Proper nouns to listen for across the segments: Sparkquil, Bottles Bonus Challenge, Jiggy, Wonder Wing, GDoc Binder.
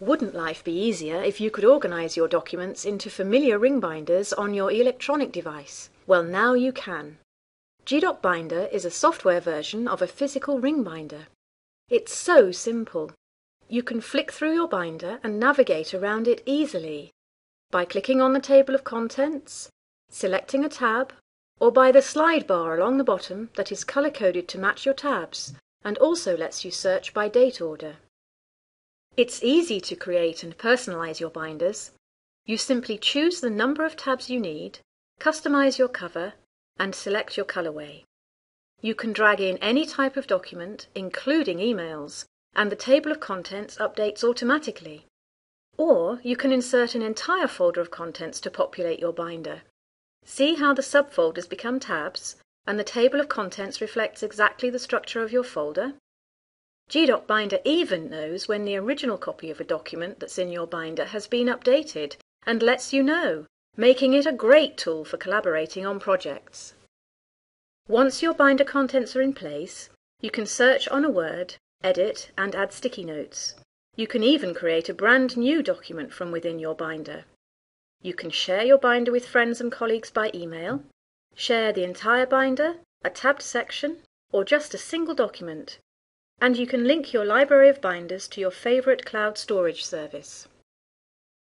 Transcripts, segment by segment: Wouldn't life be easier if you could organise your documents into familiar ring binders on your electronic device? Well, now you can. GDoc Binder is a software version of a physical ring binder. It's so simple. You can flick through your binder and navigate around it easily by clicking on the table of contents, selecting a tab, or by the slide bar along the bottom that is colour-coded to match your tabs and also lets you search by date order. It's easy to create and personalise your binders. You simply choose the number of tabs you need, customise your cover, and select your colourway. You can drag in any type of document, including emails, and the table of contents updates automatically. Or you can insert an entire folder of contents to populate your binder. See how the subfolders become tabs, and the table of contents reflects exactly the structure of your folder? GDoc Binder even knows when the original copy of a document that's in your binder has been updated and lets you know, making it a great tool for collaborating on projects. Once your binder contents are in place, you can search on a word, edit and add sticky notes. You can even create a brand new document from within your binder. You can share your binder with friends and colleagues by email, share the entire binder, a tabbed section, or just a single document. And you can link your library of binders to your favourite cloud storage service.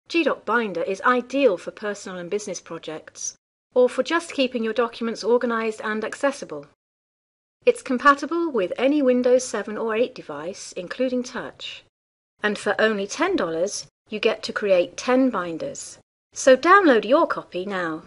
GDoc Binder is ideal for personal and business projects, or for just keeping your documents organised and accessible. It's compatible with any Windows 7 or 8 device, including touch. And for only $10, you get to create 10 binders. So download your copy now.